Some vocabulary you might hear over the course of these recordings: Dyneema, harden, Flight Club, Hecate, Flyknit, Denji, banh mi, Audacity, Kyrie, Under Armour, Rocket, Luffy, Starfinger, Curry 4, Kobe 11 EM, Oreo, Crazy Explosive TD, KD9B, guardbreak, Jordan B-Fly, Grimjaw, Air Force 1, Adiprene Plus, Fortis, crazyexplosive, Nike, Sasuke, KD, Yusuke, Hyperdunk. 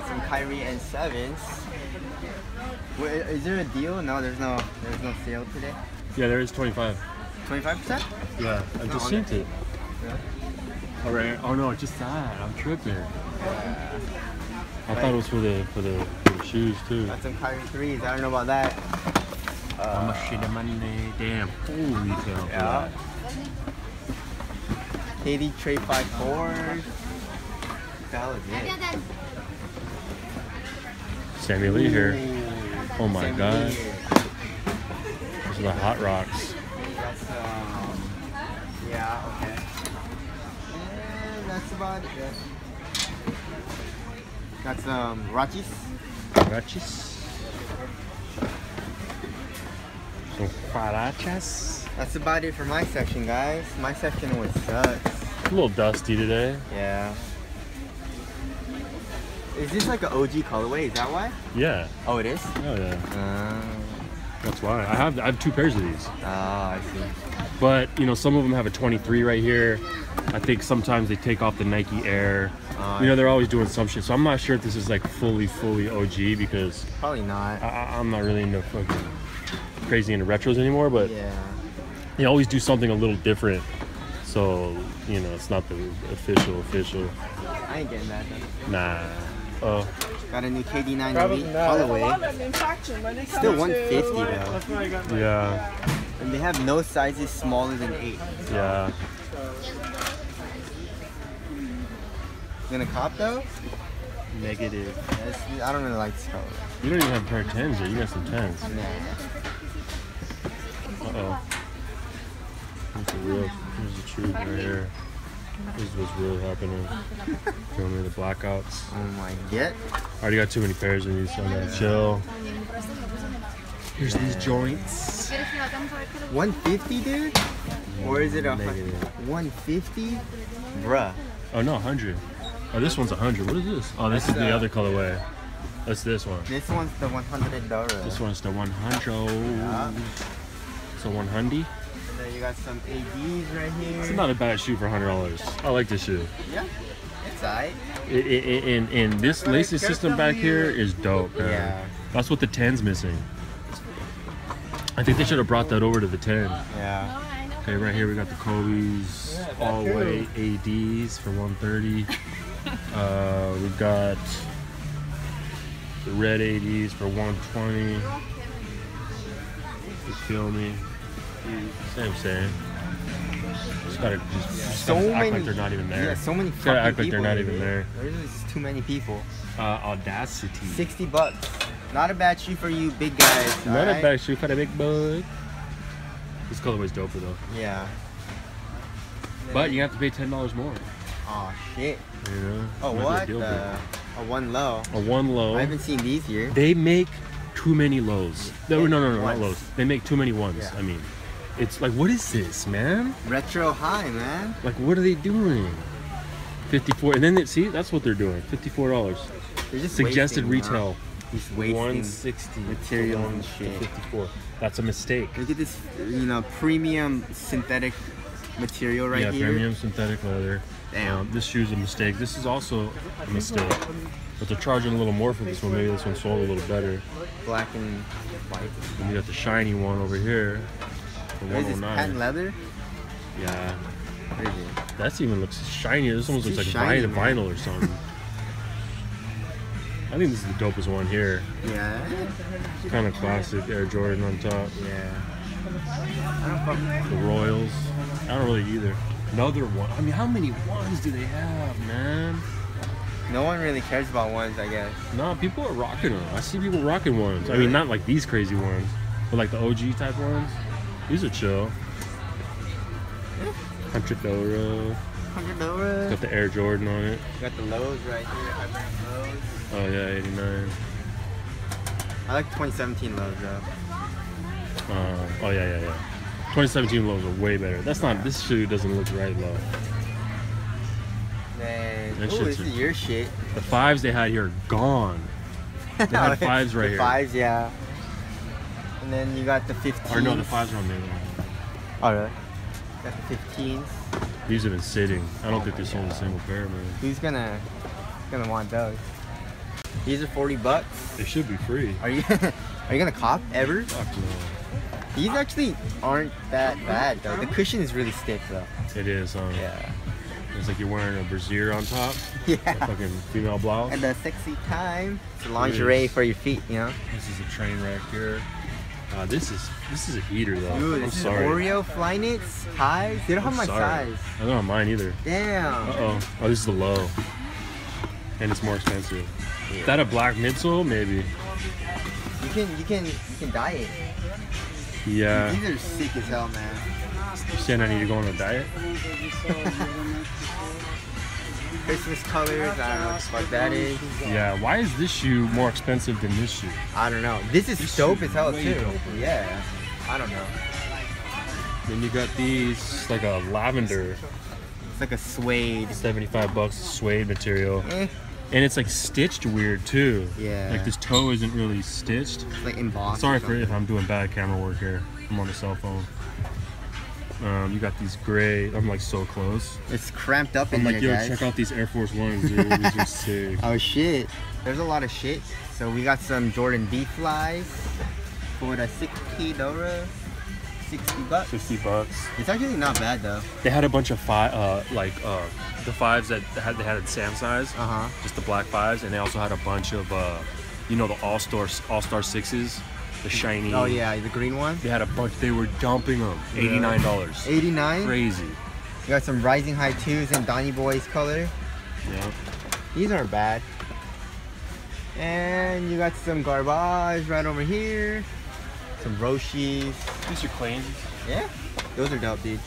got some Kyrie and 7s. Wait, is there a deal? No, there's no sale today. Yeah, there is 25. 25%? Yeah, I just seen it. Yeah. All right. Oh no, just that. I'm tripping. I thought it was for the shoes too. Got some Kyrie 3s. I don't know about that. How much shit the money? Damn, full retail. Yeah. KD trade 5-4s. That was it. Sammy Lee here. Oh my god. Those are the hot rocks. That's yeah, okay. And that's about it. Got some Rachis. Some Farachas. That's about it for my section, guys. My section always sucks. A little dusty today. Yeah. Is this like an OG colorway? Is that why? Yeah. Oh, it is? Oh, yeah. That's why. I have 2 pairs of these. Ah, I see. But, you know, some of them have a 23 right here. I think sometimes they take off the Nike Air. You know, they're always doing some shit. So I'm not sure if this is like fully OG because... Probably not. I'm not really into fucking crazy into retros anymore, but... Yeah. They always do something a little different. So, you know, it's not the official. I ain't getting that done. Nah. Oh. Got a new KD9B colorway. Still 150 though. Yeah. And they have no sizes smaller than 8. So. Yeah. Gonna cop though? Negative. I don't really like this color. You don't even have a pair of 10s yet. You got some 10s. Nah. Uh oh. Here's the truth right here. This is what's really happening. Feel me, the blackouts. Oh my god. I already got too many pairs of these, so I'm gonna chill. Here's these joints. 150, dude? Yeah, or is it 150? Bruh. Oh no, 100. Oh, this one's 100. What is this? Oh, this is the other colorway. That's this one. This one's the $100. This one's the 100. Yeah. So 100. So you got some ADs right here. It's not a bad shoe for $100. I like this shoe. Yeah, it's alright. And this lacing system back here is dope, man. Yeah. That's what the 10's missing. I think they should have brought that over to the 10. Yeah. Okay, right here we got the Kobe's all way ADs for 130. We got the red ADs for 120. You feel me? Same. Just gotta act like they're not even there. Yeah, so many fucking people. Gotta act like they're not even there. There's just too many people. Audacity. $60. Not a bad shoe for you big guys. Not a bad shoe for the big bug. This colorway's doper though. Yeah. But you have to pay $10 more. Oh shit. Yeah. Oh what? A one low. A one low. I haven't seen these here. They make too many lows. No, not lows. They make too many ones. Yeah. I mean. It's like, what is this, man? Retro high, man. Like, what are they doing? 54, and then see, that's what they're doing. $54. They're just suggested wasting, retail. Just 160 material and shit. 54. That's a mistake. Look at this, you know, premium synthetic material right here. Yeah, premium synthetic leather. Damn, this shoe's a mistake. This is also a mistake. But they're charging a little more for this one. Maybe this one sold a little better. Black and white. And you got the shiny one over here. Is this patent leather? Yeah. That even looks shiny. This almost looks like shiny, vinyl or something. I think this is the dopest one here. Yeah. Kind of classic Air Jordan on top. Yeah. The Royals. I don't really either. Another one. I mean, how many ones do they have, man? No one really cares about ones, I guess. No, people are rocking them. I see people rocking ones. Really? I mean, not like these crazy ones, but like the OG type ones. These are chill. $100. $100. Got the Air Jordan on it. Got the lows right here. Oh yeah, 89. I like 2017 lows though. Oh yeah. 2017 lows are way better. That's not. This shoe doesn't look right low. Man, this is your shit. The 5s they had here are gone. They had 5s right here. 5s, yeah. And then you got the 15s. Or no, the 5s are on the other one. Oh, really? Got the 15s. These have been sitting. I don't think they sold a single pair, man. Who's gonna want those? These are 40 bucks. They should be free. Are you are you gonna cop ever? Fuck no. These actually aren't that bad though. The cushion is really stiff though. It is, huh? Yeah. It's like you're wearing a brassiere on top. Yeah. A fucking female blouse. And the sexy time. It's lingerie for your feet, you know? This is a train wreck here. This is a heater though. Dude, I'm sorry. Oreo Flyknits, highs. They don't have my size. I don't have mine either. Damn. Uh-oh. Oh, this is the low. And it's more expensive. Yeah. Is that a black midsole? Maybe. You can dye it. Yeah. Dude, these are sick as hell, man. You saying I need to go on a diet? Christmas colors, I don't know what that is. Yeah, why is this shoe more expensive than this shoe? I don't know. This is this dope as hell too. Doper. Yeah, I don't know. Then you got these, like a lavender. It's like a suede. 75 bucks suede material. Eh. And it's like stitched weird too. Yeah. Like this toe isn't really stitched. It's like embossed. Sorry for if I'm doing bad camera work here. I'm on a cell phone. You got these gray. I'm like so close. It's cramped up in like, here, guys. Check out these Air Force 1s, dude. These are sick. Oh shit. There's a lot of shit. So we got some Jordan B-Flies for the $60. 60 bucks. 50 bucks. It's actually not bad though. They had a bunch of the fives that they had in Sam size. Uh huh. Just the black fives, and they also had a bunch of you know, the all-star sixes. The shiny. Oh yeah, the green one. They had a bunch. They were dumping them. $89. 89. Crazy. You got some Rising High 2s in Donny Boy's color. Yeah. These aren't bad. And you got some garbage right over here. Some Roshis. These are clean. Yeah. Those are dope, dude.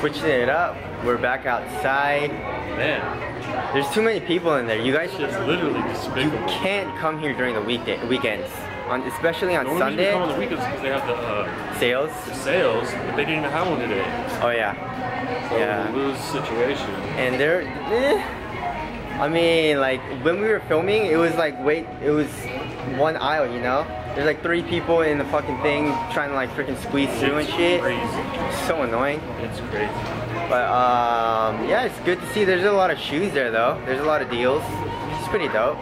Switching it up. We're back outside. Man. There's too many people in there. You guys should. It's literally despicable. You can't come here during the weekends. Especially on Sunday. Come on the weekends because they have the sales. The sales, but they didn't even have one today. Oh yeah. So yeah. Lose situation. And they're. I mean, like when we were filming, it was like it was one aisle, you know. There's like 3 people in the fucking thing trying to like freaking squeeze through and shit. It's so annoying. It's crazy. But yeah, it's good to see. There's a lot of shoes there though. There's a lot of deals. It's pretty dope.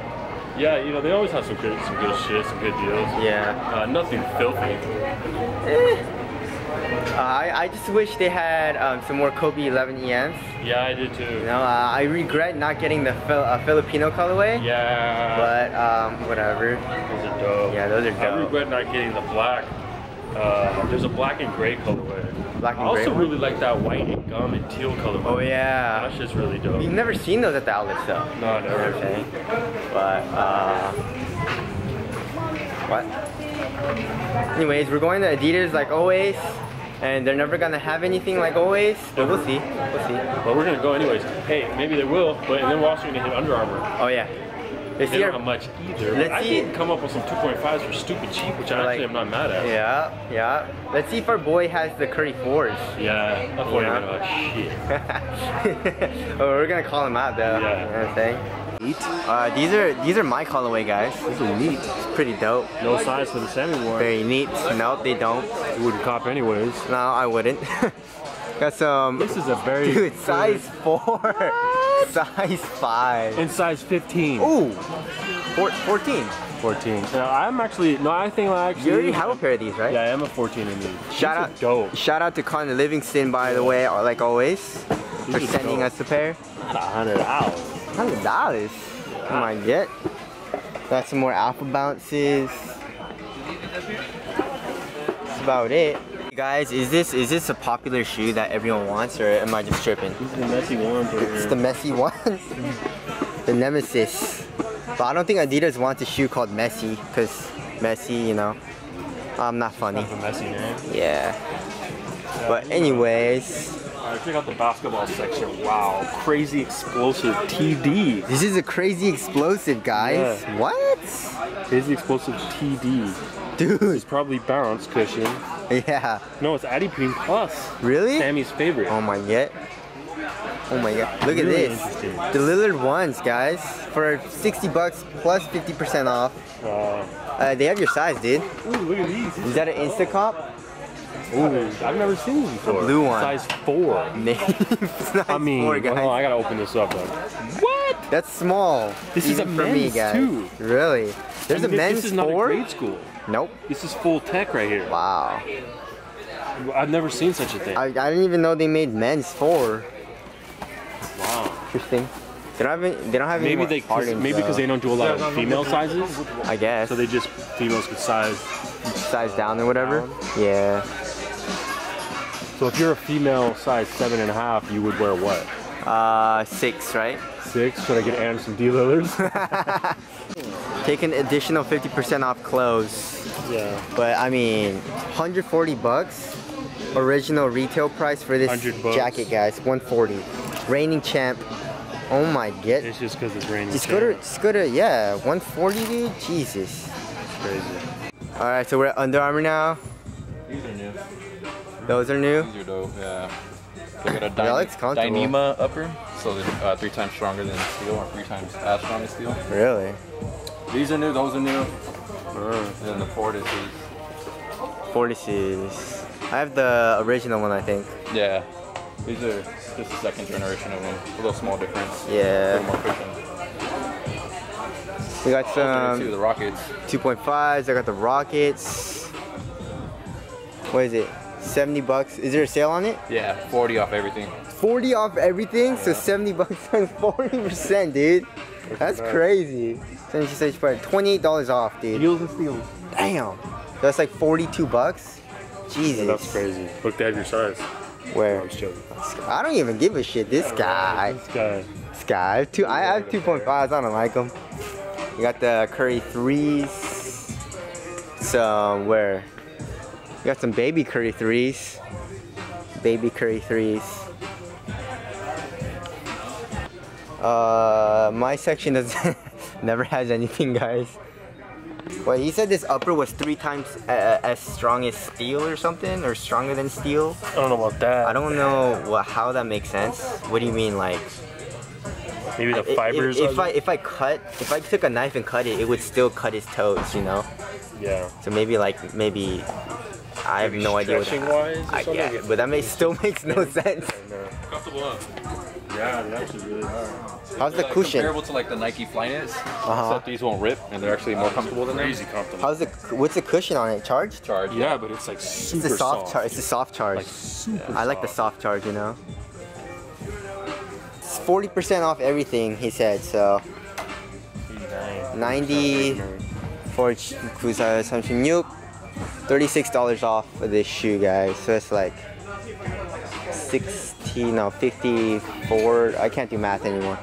Yeah, you know, they always have some good shit, some good deals. Yeah. Nothing filthy. I just wish they had some more Kobe 11 EMs. Yeah, I did too. You know, I regret not getting the Filipino colorway. Yeah. But whatever. Those are dope. Yeah, those are dope. I regret not getting the black. There's a black and gray colorway. Black and gray. I also really like that white and gum and teal colorway. Oh yeah. That's just really dope. You've never seen those at the outlets though. No, never. Okay. But what? Anyways, we're going to Adidas like always. And they're never gonna have anything like always, but we'll see. We'll see. But we're gonna go anyways. Hey, maybe they will, but and then we're also gonna hit Under Armour. Oh yeah. Let's they see don't have much either. I can come up with some 2.5s for stupid cheap, which I like, actually am not mad at. Yeah, yeah. Let's see if our boy has the Curry 4s. Yeah, that boy ain't gonna shit. Well, we're gonna call him out though. Yeah. You know what I'm saying? These are my colorway, guys. These are neat. It's pretty dope. No size for the Sammy one. Very neat. No, they don't. You wouldn't cop anyways. No, I wouldn't. Got some. This is a very dude good. size 4, what? size 5, and size 15. Ooh, 14. 14. Now, I'm actually no. I think I actually. You already have a pair of these, right? Yeah, I am a 14 in these. Shout out to Conor Livingston, by the way, like always, for sending us a pair. Not $100. $100. Come on, get. Got some more Alpha Bounces. That's about it. Guys, is this a popular shoe that everyone wants, or am I just tripping? This is the messy one. It's the messy one. The Nemesis. But I don't think Adidas wants a shoe called Messi, because Messi, you know, I'm not funny. That's a messy name. Yeah. But anyways. Alright, check out the basketball section. Wow, Crazy Explosive TD. This is a Crazy Explosive, guys. Yeah. What? Crazy Explosive TD. Dude. It's probably bounce cushion. Yeah. No, it's Adiprene Plus. Really? Sammy's favorite. Oh my god. Oh my god. Look really at this. The Lillard ones, guys. For 60 bucks plus 50% off. Wow. They have your size, dude. Ooh, look at these. Is that an Instacop? Ooh, I've never seen these before. Blue one. Size 4. Size 4, guys. I mean, oh, I gotta open this up though. What? That's small. This is a men's too. Really? There's a men's 4? This is not a grade school. Nope. This is full tech right here. Wow. I've never seen such a thing. I didn't even know they made men's 4. Wow. Interesting. They don't have any more hardens. Maybe because they don't do a lot of female sizes. I guess. So they just, females could size down or whatever. Down. Yeah. So if you're a female size 7.5, you would wear what? 6, right? 6, should I get Anderson D. Lillard's? Take an additional 50% off clothes. Yeah. But I mean, 140 bucks. Original retail price for this jacket, guys, 140. Reigning Champ. Oh my god. It's just because it's raining. Scooter, yeah, 140, dude. Jesus. It's crazy. All right, so we're at Under Armour now. These are new. Those are new. These are dope. Yeah. They got a Dyneema upper, so they're 3 times stronger than steel, or 3 times as strong as steel. Really? These are new. Those are new. And then the Fortises. I have the original one, I think. Yeah. These are just the 2nd generation of them. A little small difference. Yeah. A little more cushion. We got some. The Rockets. 2.5s. I got the Rockets. What is it? 70 bucks. Is there a sale on it? Yeah. 40 off everything. 40 off everything? Yeah. So 70 bucks times 40%, dude. That's crazy. $28 off, dude. Deals and steals. Damn. That's like 42 bucks? Jesus. Yeah, that's crazy. Look, they have your size. Where? I don't even give a shit. This guy. I have 2.5s. I don't like them. You got the Curry 3s. Somewhere. You got some baby Curry 3s. Baby Curry 3s. My section doesn't never has anything, guys. Wait, he said this upper was 3 times as strong as steel or something, or stronger than steel? I don't know about that. I don't know how that makes sense. What do you mean, like? Maybe the fibers. If I took a knife and cut it, it would still cut his toes, you know? Yeah. So maybe like I have no idea. Yeah, but that still makes no sense. Comfortable up. Yeah, they're actually really hard. How's the cushion? Comparable to like the Nike Flyknits, except these won't rip, and they're actually more comfortable than crazy comfortable. What's the cushion on it? Charged? Charged. Yeah, but it's like super soft. It's a soft charge. Like super soft. I like the soft charge, you know. It's 40% off everything, he said. So 90 for something new. $36 off of this shoe, guys. So it's like 54. I can't do math anymore.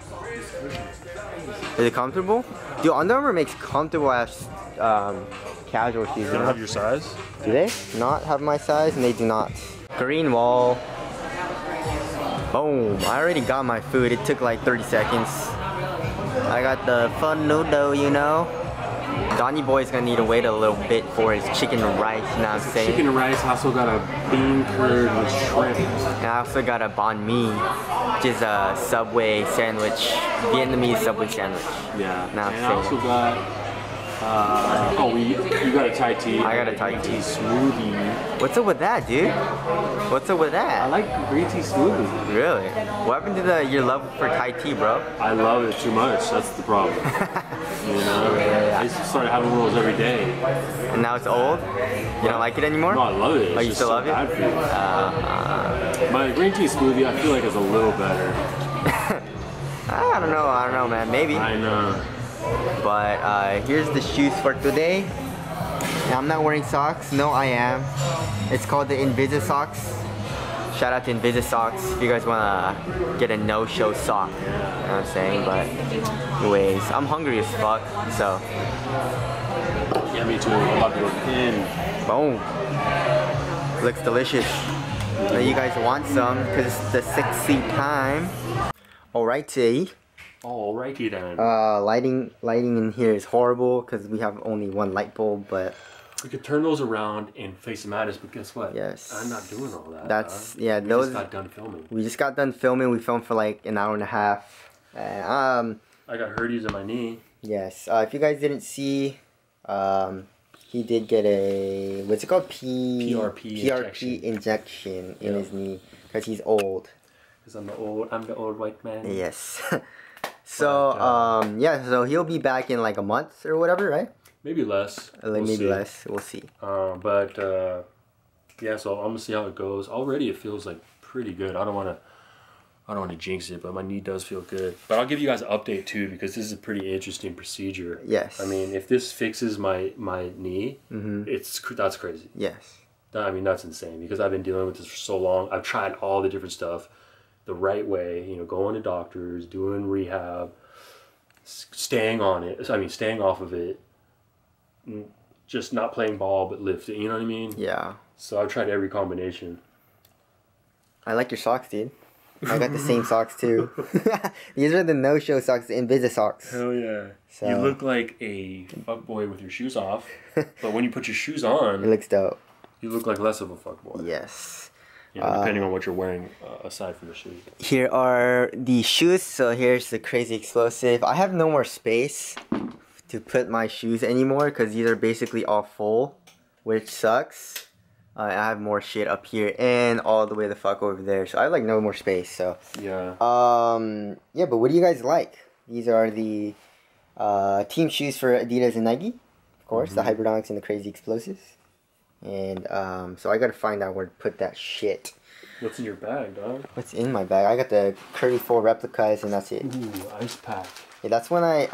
Is it comfortable? Dude, Under Armour makes comfortable ass casual shoes. They don't have your size? Do they not have my size? And they do not. Green wall. Boom. I already got my food. It took like 30 seconds. I got the fun noodle, you know. Donnie Boy's gonna need to wait a little bit for his chicken rice, you know what I'm saying? Chicken rice, I also got a bean curd with shrimp. And I also got a banh mi, which is a Subway sandwich, Vietnamese Subway sandwich. Yeah, and I also got, you got a Thai tea. I got a Thai tea smoothie. What's up with that, dude? What's up with that? I like green tea smoothie. Really? What happened to your love for Thai tea, bro? I love it too much, that's the problem. You know, I used to start having rolls every day. And now it's old? You don't like it anymore? No, I love it. Oh, you still love it? My green tea smoothie, I feel like is a little better. I don't know, man, maybe. I know. But here's the shoes for today. Now, I'm not wearing socks. No, I am. It's called the Invisi socks. Shout out to Invisi socks if you guys wanna get a no-show sock. You know what I'm saying? But anyways, I'm hungry as fuck, so. Yeah, me too. I'm about to go in. Boom. Looks delicious. So you guys want some because it's the 6th time. Alrighty. Alrighty then. Lighting in here is horrible because we have only 1 light bulb, but. We could turn those around and face them at us, but guess what? Yes. I'm not doing all that. That's, yeah, those. We just got done filming. We filmed for like an hour and a half. And, I got hernias in my knee. Yes. If you guys didn't see, he did get a, what's it called? PRP injection in his knee because he's old. Because I'm the old white man. Yes. So, but, yeah, so he'll be back in like a month or whatever, right? Maybe less. Maybe less. We'll see. Yeah, so I'm gonna see how it goes. Already it feels like pretty good. I don't want to jinx it, but my knee does feel good. But I'll give you guys an update too, because this is a pretty interesting procedure. Yes. I mean, if this fixes my knee, that's crazy. Yes. I mean, that's insane, because I've been dealing with this for so long. I've tried all the different stuff the right way, you know, going to doctors, doing rehab, staying on it. I mean, staying off of it, just not playing ball, but lifting, you know what I mean? Yeah. So I've tried every combination. I like your socks, dude. I got the same socks too. These are the no-show socks, the Invisi socks. Hell yeah. So. You look like a fuckboy with your shoes off, but when you put your shoes on... It looks dope. You look like less of a fuckboy. Yes. You know, depending on what you're wearing aside from the shoes. Here are the shoes. So here's the Crazy Explosive. I have no more space to put my shoes anymore because these are basically all full, which sucks. I have more shit up here and all the way the fuck over there, so I have like no more space. So yeah, yeah. But what do you guys like? These are the team shoes for Adidas and Nike, of course, the Hyperdunks and the Crazy Explosives. And so I gotta find out where to put that shit. What's in your bag, dog? What's in my bag? I got the Curry 4 replicas, and that's it. Ooh, ice pack. Yeah, that's when I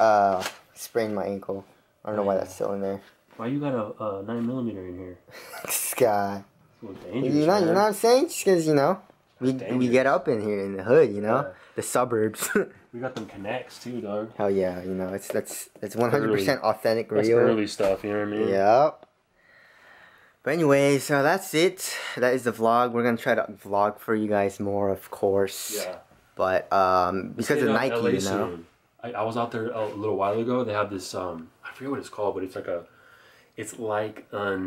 sprained my ankle. I don't know why that's still in there. Why you got a 9mm in here? This guy. Well, you know, what I'm saying? Just because, you know, we get up in here in the hood, you know? Yeah. The suburbs. We got them connects too, dog. Hell yeah, you know, it's 100% authentic, real. That's early stuff, you know what I mean? Yep. But anyway, so that's it. That is the vlog. We're going to try to vlog for you guys more, of course. Yeah. But because of Nike, LA, you know. I was out there a little while ago. They have this, I forget what it's called, but it's like a... It's like a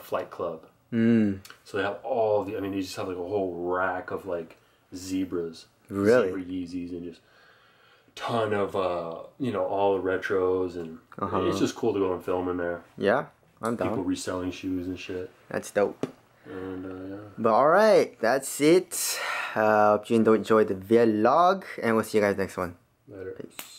Flight Club. So they have all the. I mean, they just have like a whole rack of like zebras, zebra Yeezys, and just ton of you know, all the retros, and it's just cool to go and film in there. Yeah, I'm down. People reselling shoes and shit. That's dope. And yeah. But all right, that's it. Hope you enjoyed the vlog, and we'll see you guys next one. Later. Peace.